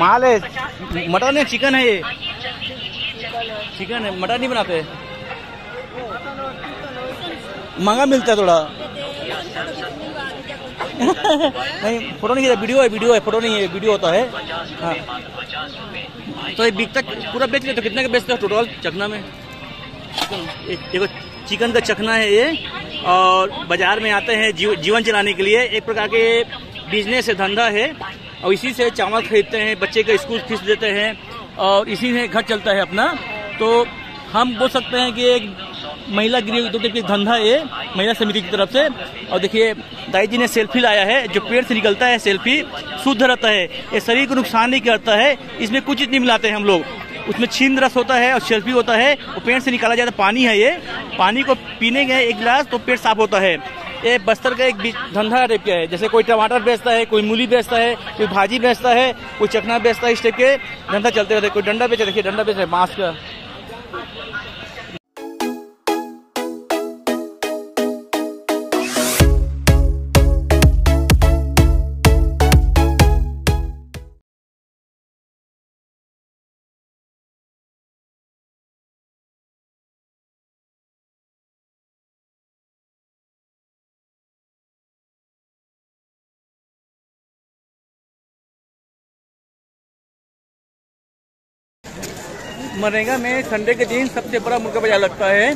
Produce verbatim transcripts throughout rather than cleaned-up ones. माल है, मटन है, चिकन है, ये चिकन है, मटन नहीं बनाते, महंगा मिलता है थोड़ा। नहीं फोटो नहीं, वीडियो है, वीडियो है, फोटो नहीं है, वीडियो होता है। हाँ तो ये बिकता पूरा बेच लेते, कितने का बेचते हो टोटल चखना में? देखो चिकन का चखना है ये, और बाजार में आते हैं जीव, जीवन चलाने के लिए, एक प्रकार के बिजनेस है, धंधा है, और इसी से चावल खरीदते हैं, बच्चे का स्कूल फीस देते हैं, और इसी से घर चलता है अपना। तो हम बोल सकते हैं कि एक महिला गृह उद्योग के धंधा है महिला समिति की तरफ से। और देखिए दाई जी ने सेल्फी लाया है, जो पेड़ से निकलता है सेल्फी शुद्ध रहता है, ये शरीर को नुकसान नहीं करता है, इसमें कुछ नहीं मिलाते हैं हम लोग, उसमें छीन रस होता है और सेल्फी होता है, और पेड़ से निकाला जाता है पानी है, ये पानी को पीने गए एक गिलास तो पेट साफ होता है। ये बस्तर का एक धंधा टाइप का है, जैसे कोई टमाटर बेचता है, कोई मूली बेचता है, कोई भाजी बेचता है, कोई चखना बेचता है, इस टाइप के धंधा चलते रहते हैं। कोई डंडा बेचा, देखिए डंडा बेच रहे बांस का। मरेगा में संडे के दिन सबसे बड़ा मुर्गा बाजार लगता है,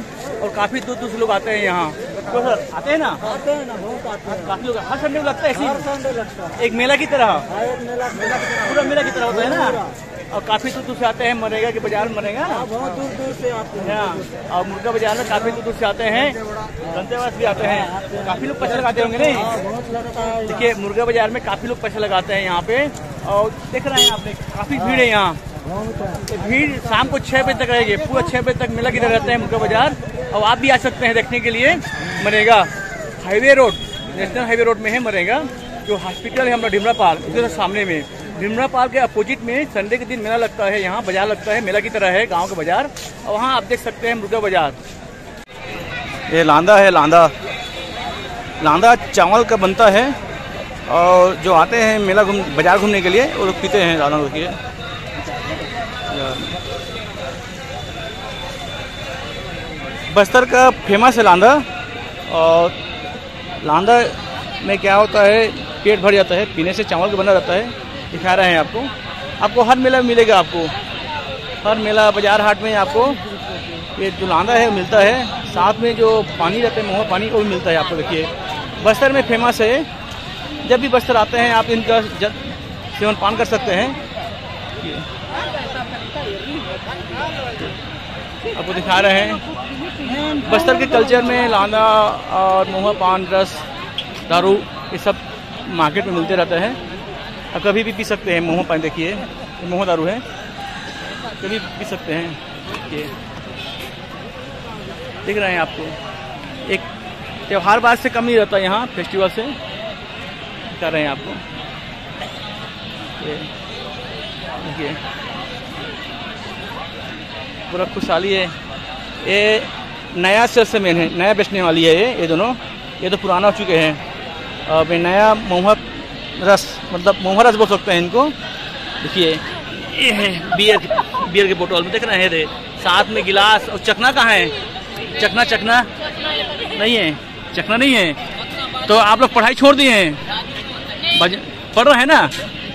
और काफी दूर दूर से लोग आते हैं यहाँ। तो सर आते हैं ना? आते हैं ना, बहुत आते हैं, काफी लोग। हर संडे लगता है, हर संडे लगता है, एक मेला की तरह, पूरा मेला की तरह होता है ना, और काफी दूर दूर से आते हैं मरेगा के बाजार। मरेगा बहुत दूर दूर से आते हैं, और मुर्गा बाजार में काफी दूर दूर से आते हैं, धंतेवास भी आते हैं, काफी लोग पैसे लगाते होंगे। नहीं देखिए मुर्गा बाजार में काफी लोग पैसे लगाते हैं यहाँ पे, और देख रहे हैं आपने काफी भीड़ है यहाँ। भीड़ शाम को छह बजे तक रहेगी, पूरा छह बजे तक मेला की तरह रहता है मुर्गा बाजार, और आप भी आ सकते हैं देखने के लिए। मरेगा highway road, national highway road में है मरेगा, जो हॉस्पिटल है हमारा ढिमरा पार्क, उसके सामने में ढिमरा पार्क के अपोजिट में संडे के दिन मेला लगता है, यहाँ बाजार लगता है, मेला की तरह है गाँव का बाजार, और वहाँ आप देख सकते हैं मुर्गा बाजार। ये लांदा है, लांदा लांदा चावल का बनता है, और जो आते हैं मेला घूम बाजार घूमने के लिए वो लोग पीते हैं लांदा के। बस्तर का फेमस है लांदा, और लांदा में क्या होता है पेट भर जाता है, पीने से चावल का बना रहता है। दिखा रहे हैं आपको, आपको हर मेला में मिलेगा, आपको हर मेला बाजार हाट में आपको ये जो लांदा है मिलता है, साथ में जो पानी रहता है महुआ पानी वो मिलता है आपको। देखिए बस्तर में फेमस है, जब भी बस्तर आते हैं आप इनका सेवन पान कर सकते हैं। आपको दिखा रहे हैं बस्तर के कल्चर में लांदा और महुआ पान, रस, दारू, ये सब मार्केट में मिलते रहते हैं, आप कभी भी पी सकते हैं। महुआ पान देखिए, महुआ दारू है, कभी पी सकते हैं। ये देख रहे हैं आपको, एक त्यौहार बार से कम नहीं रहता यहाँ, फेस्टिवल से कर रहे हैं आपको। ये देखिए पूरा खुशहाली है, ये नया सेल्समैन है, नया बेचने वाली है ये ये दोनों, ये तो पुराना हो चुके हैं। अब नया महुआ रस, मतलब महुआ रस बोल सकते हैं इनको। देखिए ये है बियर, बियर के बोतल में देख रहे हैं, साथ में गिलास। और चखना कहाँ है? चखना चखना नहीं है, चखना नहीं है तो आप लोग पढ़ाई छोड़ दिए हैं, पढ़ रहे हैं ना।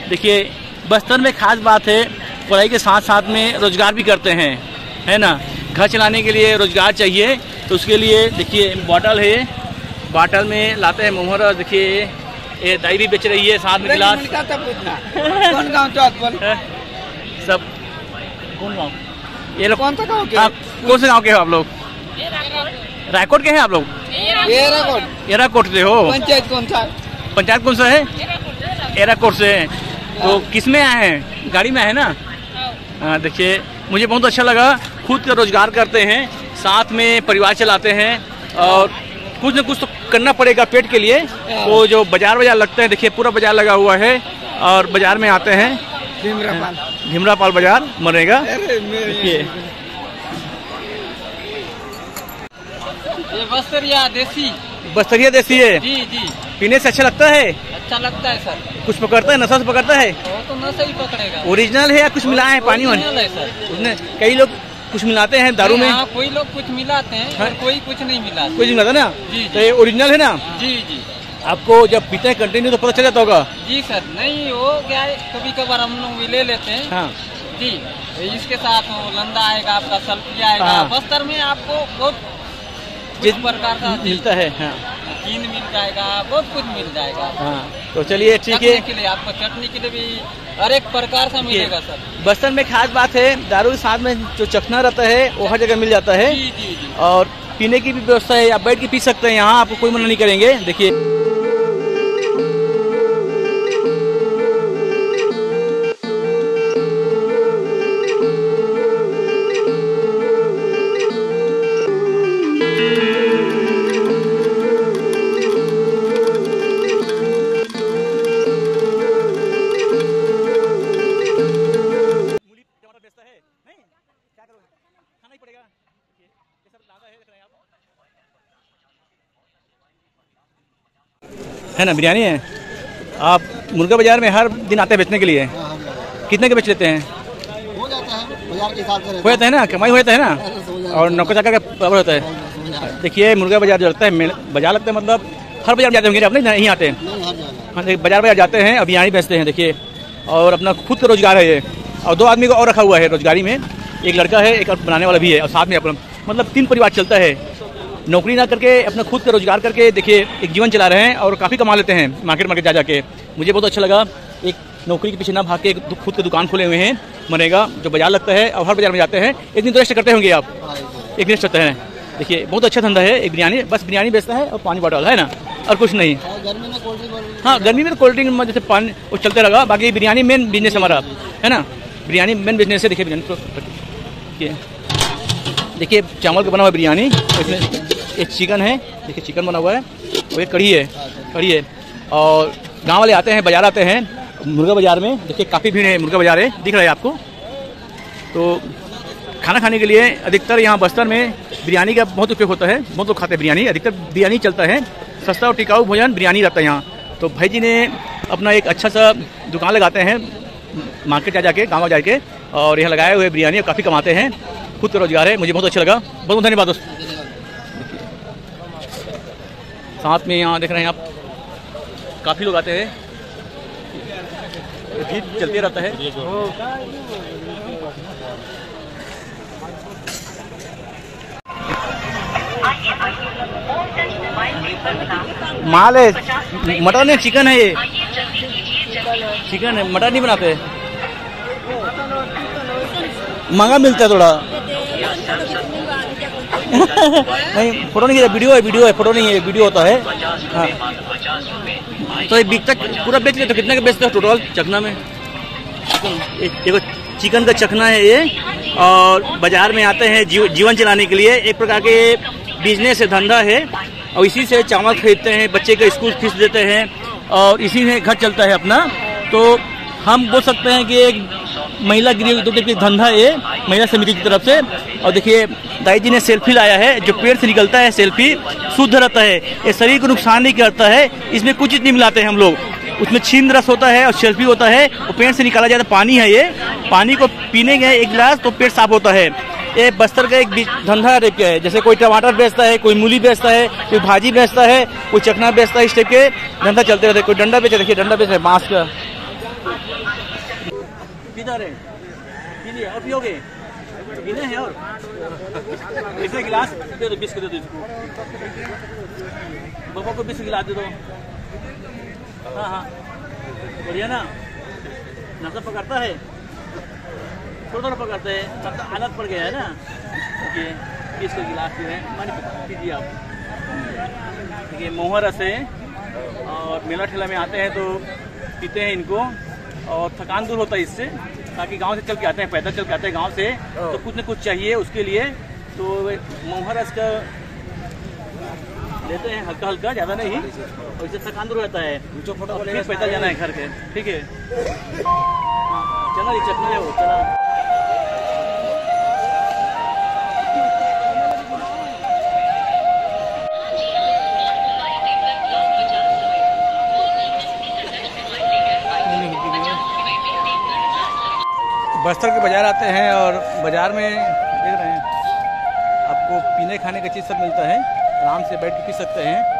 देखिए बस्तर में खास बात है, पढ़ाई के साथ साथ में रोजगार भी करते हैं, है ना। घर चलाने के लिए रोजगार चाहिए, तो उसके लिए देखिए बॉटल है, बॉटल में लाते हैं महुआ रस। देखिए ये दाई भी बेच रही है, साथ में गिलास। कौन गाँव? सब कौन गाँव? ये लोग कौन सा गाँव के? आप कौन से गाँव के हो आप लोग? रायकोट के हैं आप लोग? एराकोट से हो? पंचायत कौन सा? पंचायत कौन सा है? एराकोट से है। तो किस में आए हैं? गाड़ी में आए ना? हाँ देखिए मुझे बहुत अच्छा लगा, खुद का रोजगार करते हैं, साथ में परिवार चलाते हैं, और कुछ न कुछ तो करना पड़ेगा पेट के लिए। वो जो बाजार बाजार लगता है, देखिए पूरा बाजार लगा हुआ है, और बाजार में आते हैं ढिमरापाल, ढिमरापाल बाजार मरेगा। देखिए ये बस्तरिया देसी बस्तरिया देसी है जी जी। पीने से अच्छा लगता है? अच्छा लगता है सर। कुछ पकड़ता है, नशा से पकड़ता है? वो तो नशा ही पकड़ेगा। ओरिजिनल है या कुछ मिलाया है पानी में? सर कई लोग कुछ मिलाते हैं दारू में। हाँ, कोई लोग कुछ मिलाते हैं और कोई कुछ नहीं मिला, कुछ मिलाता ना। तो ये ओरिजिनल है ना? जी जी। आपको जब पीते हैं कंटिन्यू तो पता चल जाता होगा? जी सर, नहीं हो क्या है, कभी कभार हम लोग भी ले लेते हैं। हाँ। जी, इसके साथ लंदा आएगा आपका, सल्फिया आएगा। हाँ। बस्तर में आपको बहुत जिस प्रकार का मिलता है। हाँ। चीन मिल जाएगा, बहुत कुछ मिल जाएगा। हाँ। तो चलिए ठीक है। के लिए आपको चटनी के लिए भी हर एक प्रकार का मिलेगा सर। बस्तर में खास बात है, दारू के साथ में जो चखना रहता है वो हर जगह मिल जाता है और पीने की भी व्यवस्था है, आप बैठ के पी सकते हैं यहाँ, आपको कोई मना नहीं करेंगे। देखिए है ना, बिरयानी है। आप मुर्गा बाजार में हर दिन आते हैं बेचने के लिए? कितने के बेच लेते हैं? हो जाता है बाजार के हिसाब से, हो जाता है ना, कमाई हो जाता है ना, और नौकर चाकर का बराबर होता है। देखिए मुर्गा बाजार जो लगता है, बाजार लगता है मतलब हर बाजार जाते होंगे आप, नहीं यहीं आते हैं? बाजार बाजार जाते हैं, अब यहाँ ही बेचते हैं। देखिए और अपना खुद का रोजगार है ये, और दो आदमी को और रखा हुआ है रोजगारी में, एक लड़का है, एक बनाने वाला भी है, और साथ में अपना मतलब तीन परिवार चलता है। नौकरी ना करके अपना खुद का रोजगार करके देखिए एक जीवन चला रहे हैं और काफ़ी कमा लेते हैं मार्केट मार्केट जा जाके। मुझे बहुत अच्छा लगा, एक नौकरी के पीछे ना भाग के एक खुद की दुकान खोले हुए हैं मनेगा, जो बाजार लगता है और हर बाजार में जाते हैं। एक दिन तो रेस्ट करते होंगे आप? एक रेस्ट करते हैं। देखिए बहुत अच्छा धंधा है, एक बिरयानी, बस बिरयानी बेचता है और पानी बॉटल है ना, और कुछ नहीं। हाँ, गर्मी में कोल्ड ड्रिंक जैसे पानी वो चलते रहा, बाकी बिरयानी मेन बिजनेस हमारा है ना, बिरयानी मेन बिजनेस है। देखिए बिरयानी, देखिए चावल का बना हुआ बिरयानी, इसमें एक चिकन है, देखिए चिकन बना हुआ है, और एक कढ़ी है, कढ़ी है। और गांव वाले आते हैं, बाजार आते हैं मुर्गा बाजार में। देखिए काफ़ी भीड़ है, मुर्गा बाजार है, दिख रहा है आपको। तो खाना खाने के लिए अधिकतर यहाँ बस्तर में बिरयानी का बहुत उपयोग होता है, बहुत लोग खाते हैं बिरयानी, अधिकतर बिरयानी चलता है, सस्ता और टिकाऊ भोजन बिरयानी रहता है यहाँ। तो भाई जी ने अपना एक अच्छा सा दुकान लगाते हैं मार्केट जा जाके, गाँव जाके, और यहाँ लगाए हुए बिरयानी काफ़ी कमाते हैं, खुद का रोजगार है। मुझे बहुत अच्छा लगा, बहुत धन्यवाद दोस्त। साथ में यहाँ देख रहे हैं आप काफ़ी लोग आते हैं, गीत चलते रहता है। माल है, मटन है, चिकन है, ये चिकन है, मटन नहीं बनाते, महंगा मिलता है थोड़ा। नहीं फोटो नहीं, वीडियो है, वीडियो है, फोटो नहीं है, वीडियो होता है। हाँ। तो ये बिकता पूरा बेच लेते, तो कितने का बेचते हो टोटल चखना में? देखो चिकन का चखना है ये, और बाजार में आते हैं जीव, जीवन चलाने के लिए, एक प्रकार के बिजनेस है, धंधा है, और इसी से चावल खरीदते हैं, बच्चे का स्कूल फीस देते हैं, और इसी से घर चलता है अपना। तो हम बोल सकते हैं कि एक महिला गृह उद्योग धंधा है, महिला समिति की तरफ से। और देखिए दाई जी ने सेल्फी लाया है, जो पेड़ से निकलता है सेल्फी शुद्ध रहता है, ये शरीर को नुकसान नहीं करता है, इसमें कुछ नहीं मिलाते हैं हम लोग, उसमें छीन रस होता है और सेल्फी होता है, और पेड़ से निकाला जाता है पानी है, ये पानी को पीने गए एक गिलास तो पेट साफ होता है। ये बस्तर का एक धंधा टाइप का है, जैसे कोई टमाटर बेचता है, कोई मूली बेचता है, कोई भाजी बेचता है, कोई चखना बेचता है, इस टाइप के धंधा चलते रहते हैं। कोई डंडा बेचता है, देखिए डंडा बेचता है बाँस का, और पियोगे पीने हैं, और इसका गिलास दे दो, बीस का दे दो इसको, बाबा को बीस गिलास दे दो। हाँ हाँ बढ़िया ना, नशा पकड़ता है, थोड़ा थोड़ा पकड़ता है, सबका हालत पड़ गया है ना। ओके बीस का गिलास जो है मानी पीजिए आप। देखिए मोहर रस है, और मेला ठेला में आते हैं तो पीते हैं इनको, और थकान दूर होता है इससे, ताकि गांव से चल के आते हैं, पैदल चल के आते हैं गांव से, तो कुछ न कुछ चाहिए उसके लिए, तो मोहरस का लेते हैं हल्का हल्का, ज़्यादा नहीं, और इससे थकान दूर रहता है, फिर पैदल जाना है घर के। ठीक है चलो ये चखना है वो, चला बस्तर के बाज़ार आते हैं और बाज़ार में देख रहे हैं आपको पीने खाने का चीज़ सब मिलता है, आराम से बैठ के पी सकते हैं।